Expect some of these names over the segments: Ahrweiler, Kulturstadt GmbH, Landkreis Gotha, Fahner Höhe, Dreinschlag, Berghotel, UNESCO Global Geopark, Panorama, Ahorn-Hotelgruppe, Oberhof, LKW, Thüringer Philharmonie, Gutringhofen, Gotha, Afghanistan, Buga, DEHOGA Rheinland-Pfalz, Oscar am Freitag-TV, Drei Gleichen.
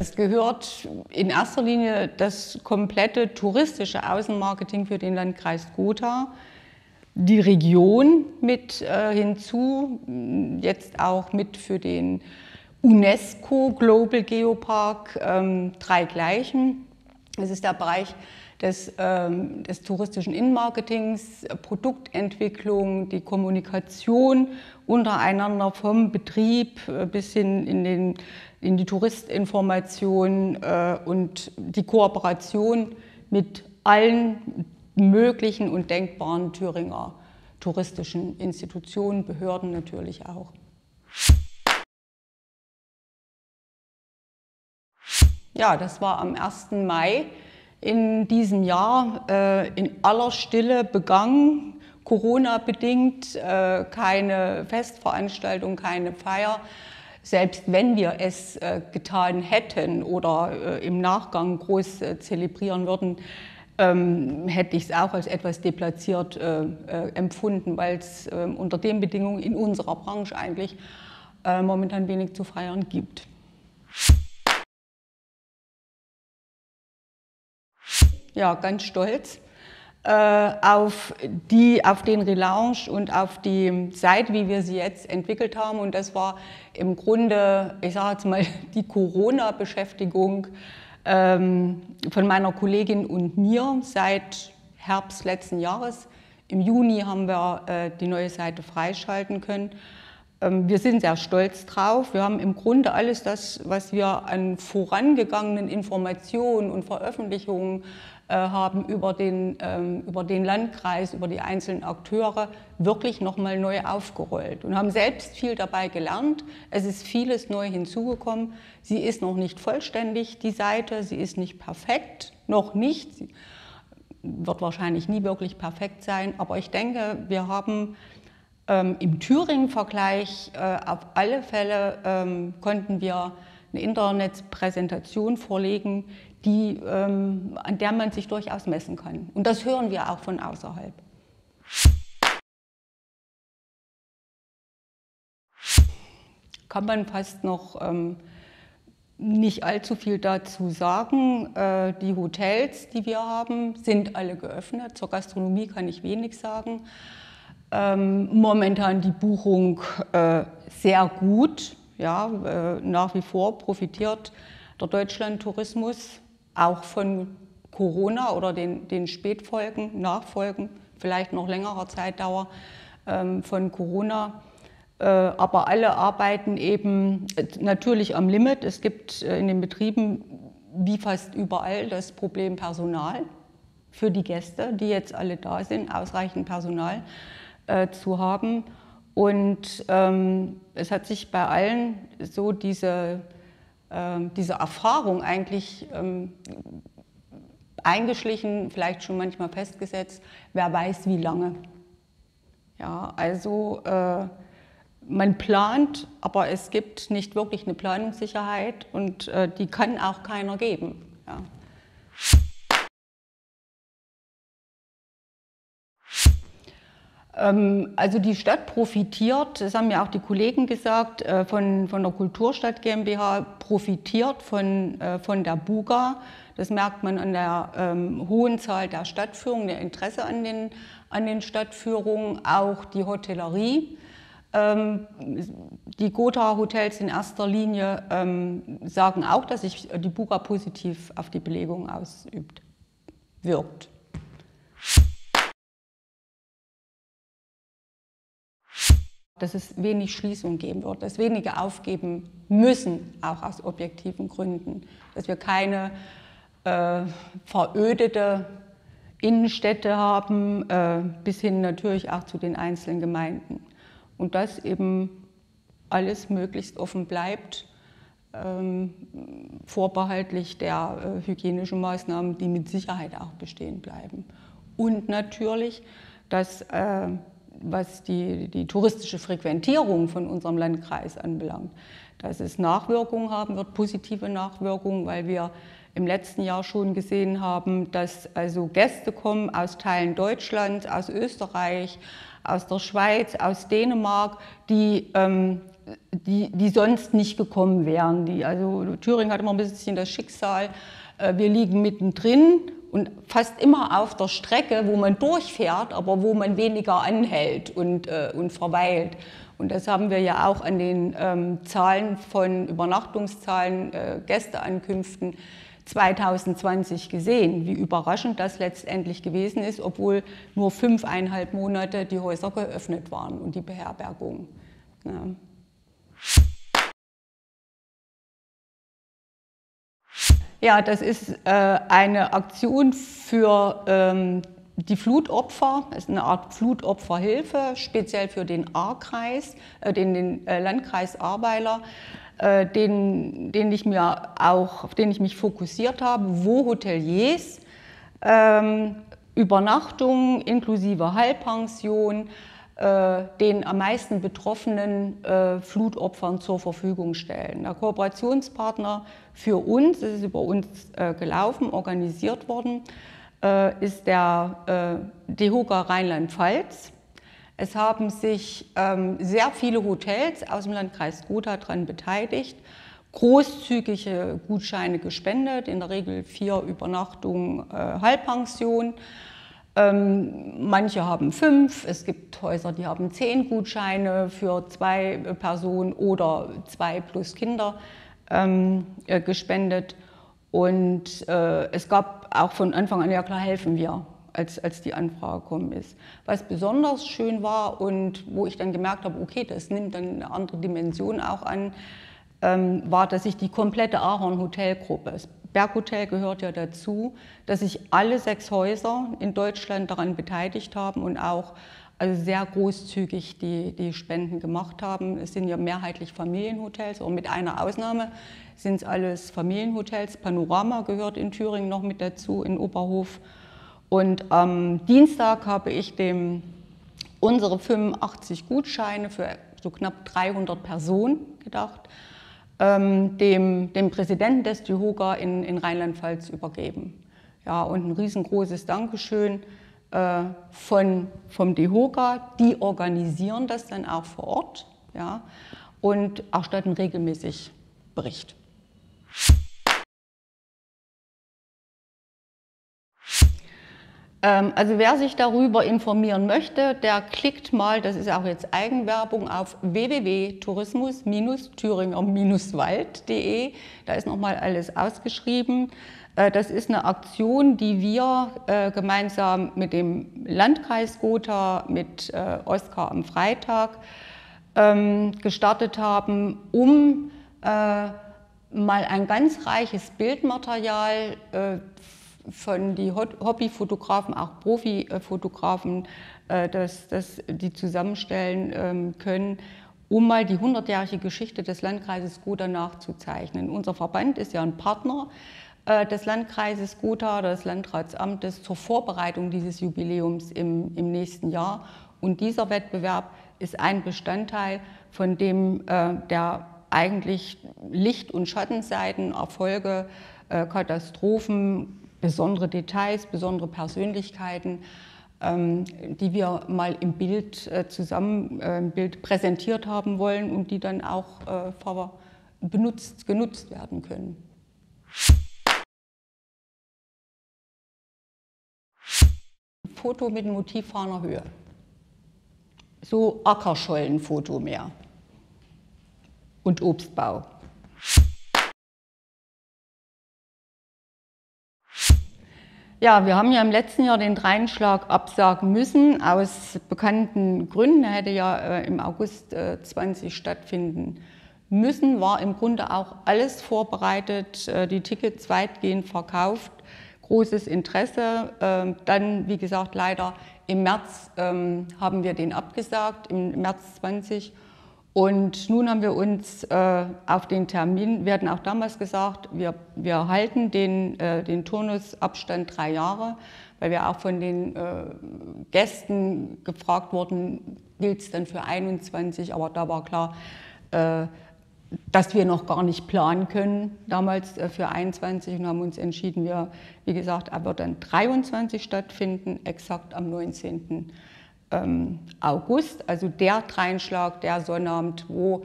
Es gehört in erster Linie das komplette touristische Außenmarketing für den Landkreis Gotha, die Region mit hinzu, jetzt auch mit für den UNESCO Global Geopark Drei Gleichen. Das ist der Bereich des touristischen Innenmarketings, Produktentwicklung, die Kommunikation untereinander vom Betrieb bis hin in die Touristinformation und die Kooperation mit allen möglichen und denkbaren Thüringer touristischen Institutionen, Behörden natürlich auch. Ja, das war am 1. Mai in diesem Jahr in aller Stille begangen, Corona-bedingt, keine Festveranstaltung, keine Feier. Selbst wenn wir es getan hätten oder im Nachgang groß zelebrieren würden, hätte ich es auch als etwas deplatziert empfunden, weil es unter den Bedingungen in unserer Branche eigentlich momentan wenig zu feiern gibt. Ja, ganz stolz auf den Relaunch und auf die Seite, wie wir sie jetzt entwickelt haben. Und das war im Grunde, ich sage jetzt mal, die Corona-Beschäftigung von meiner Kollegin und mir seit Herbst letzten Jahres. Im Juni haben wir die neue Seite freischalten können. Wir sind sehr stolz drauf. Wir haben im Grunde alles das, was wir an vorangegangenen Informationen und Veröffentlichungen haben über den Landkreis, über die einzelnen Akteure, wirklich nochmal neu aufgerollt und haben selbst viel dabei gelernt. Es ist vieles neu hinzugekommen. Sie ist noch nicht vollständig, die Seite. Sie ist nicht perfekt, noch nicht. Sie wird wahrscheinlich nie wirklich perfekt sein. Aber ich denke, wir haben im Thüringen-Vergleich auf alle Fälle konnten wir eine Internetpräsentation vorlegen, an der man sich durchaus messen kann. Und das hören wir auch von außerhalb. Kann man fast noch nicht allzu viel dazu sagen. Die Hotels, die wir haben, sind alle geöffnet. Zur Gastronomie kann ich wenig sagen. Momentan die Buchung sehr gut, ja, nach wie vor profitiert der Deutschlandtourismus auch von Corona oder den Spätfolgen, Nachfolgen, vielleicht noch längerer Zeitdauer von Corona. Aber alle arbeiten eben natürlich am Limit. Es gibt in den Betrieben wie fast überall das Problem Personal für die Gäste, die jetzt alle da sind, ausreichend Personal zu haben. Und es hat sich bei allen so diese Erfahrung eigentlich eingeschlichen, vielleicht schon manchmal festgesetzt, wer weiß wie lange. Ja, also man plant, aber es gibt nicht wirklich eine Planungssicherheit und die kann auch keiner geben. Ja. Also die Stadt profitiert, das haben ja auch die Kollegen gesagt, von der Kulturstadt GmbH, profitiert von der Buga. Das merkt man an der hohen Zahl der Stadtführungen, der Interesse an den Stadtführungen, auch die Hotellerie. Die Gotha-Hotels in erster Linie sagen auch, dass sich die Buga positiv auf die Belegung wirkt. Dass es wenig Schließung geben wird, dass wenige aufgeben müssen, auch aus objektiven Gründen. Dass wir keine verödete Innenstädte haben, bis hin natürlich auch zu den einzelnen Gemeinden. Und dass eben alles möglichst offen bleibt, vorbehaltlich der hygienischen Maßnahmen, die mit Sicherheit auch bestehen bleiben. Und natürlich, dass was die touristische Frequentierung von unserem Landkreis anbelangt, dass es Nachwirkungen haben wird, positive Nachwirkungen, weil wir im letzten Jahr schon gesehen haben, dass also Gäste kommen aus Teilen Deutschlands, aus Österreich, aus der Schweiz, aus Dänemark, die sonst nicht gekommen wären. Also Thüringen hat immer ein bisschen das Schicksal, wir liegen mittendrin und fast immer auf der Strecke, wo man durchfährt, aber wo man weniger anhält und verweilt. Und das haben wir ja auch an den Zahlen von Übernachtungszahlen, Gästeankünften 2020 gesehen, wie überraschend das letztendlich gewesen ist, obwohl nur 5,5 Monate die Häuser geöffnet waren und die Beherbergung. Ja. Ja, das ist eine Aktion für die Flutopfer, das ist eine Art Flutopferhilfe, speziell für den A-Kreis, den Landkreis Ahrweiler, auf den ich mich fokussiert habe, wo Hoteliers Übernachtungen inklusive Halbpension den am meisten betroffenen Flutopfern zur Verfügung stellen. Der Kooperationspartner für uns, das ist über uns gelaufen, organisiert worden, ist der DEHOGA Rheinland-Pfalz. Es haben sich sehr viele Hotels aus dem Landkreis Gotha daran beteiligt, großzügige Gutscheine gespendet, in der Regel 4 Übernachtungen Halbpension. Manche haben 5, es gibt Häuser, die haben 10 Gutscheine für 2 Personen oder 2 plus Kinder gespendet. Und es gab auch von Anfang an, ja klar, helfen wir, als die Anfrage gekommen ist. Was besonders schön war und wo ich dann gemerkt habe, okay, das nimmt dann eine andere Dimension auch an, war, dass ich die komplette Ahorn-Hotelgruppe, das Berghotel gehört ja dazu, dass sich alle 6 Häuser in Deutschland daran beteiligt haben und auch also sehr großzügig die Spenden gemacht haben. Es sind ja mehrheitlich Familienhotels, und mit einer Ausnahme sind es alles Familienhotels. Panorama gehört in Thüringen noch mit dazu, in Oberhof. Und am Dienstag habe ich unsere 85 Gutscheine für so knapp 300 Personen gedacht, dem Präsidenten des DEHOGA in Rheinland-Pfalz übergeben. Ja, und ein riesengroßes Dankeschön vom DEHOGA. Die organisieren das dann auch vor Ort, ja, und erstatten regelmäßig Bericht. Also wer sich darüber informieren möchte, der klickt mal, das ist auch jetzt Eigenwerbung, auf www.tourismus-thüringer-wald.de. Da ist nochmal alles ausgeschrieben. Das ist eine Aktion, die wir gemeinsam mit dem Landkreis Gotha, mit Oskar am Freitag gestartet haben, um mal ein ganz reiches Bildmaterial von die Hobbyfotografen, auch Profifotografen, dass die zusammenstellen können, um mal die 100-jährige Geschichte des Landkreises Gotha nachzuzeichnen. Unser Verband ist ja ein Partner des Landkreises Gotha, des Landratsamtes zur Vorbereitung dieses Jubiläums im nächsten Jahr. Und dieser Wettbewerb ist ein Bestandteil, von dem der eigentlich Licht- und Schattenseiten, Erfolge, Katastrophen, besondere Details, besondere Persönlichkeiten, die wir mal im Bild präsentiert haben wollen und die dann auch genutzt werden können. Foto mit Motiv Fahner Höhe. So Ackerschollen-Foto mehr. Und Obstbau. Ja, wir haben ja im letzten Jahr den Dreinschlag absagen müssen, aus bekannten Gründen. Er hätte ja im August 20 stattfinden müssen, war im Grunde auch alles vorbereitet, die Tickets weitgehend verkauft, großes Interesse. Dann, wie gesagt, leider im März haben wir den abgesagt, im März 20. Und nun haben wir uns auf den Termin, wir hatten auch damals gesagt, wir halten den Turnusabstand 3 Jahre, weil wir auch von den Gästen gefragt wurden, gilt es dann für 21, aber da war klar, dass wir noch gar nicht planen können, damals für 21, und haben uns entschieden, wie gesagt, er wird dann 23 stattfinden, exakt am 19. August, also der Dreinschlag, der Sonnabend, wo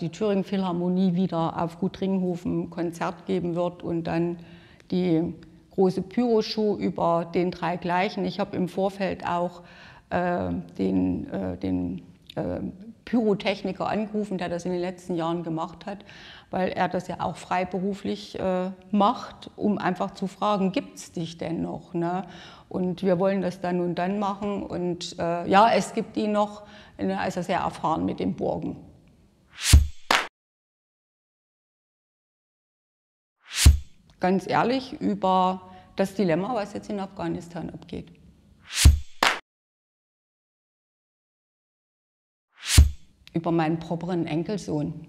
die Thüringer Philharmonie wieder auf Gutringhofen Konzert geben wird und dann die große Pyroshow über den Drei Gleichen. Ich habe im Vorfeld auch den Pyrotechniker angerufen, der das in den letzten Jahren gemacht hat, weil er das ja auch freiberuflich macht, um einfach zu fragen, gibt es dich denn noch? Ne? Und wir wollen das dann und dann machen. Und ja, es gibt ihn noch, er ist sehr erfahren mit dem Burgen. Ganz ehrlich über das Dilemma, was jetzt in Afghanistan abgeht. Über meinen properen Enkelsohn.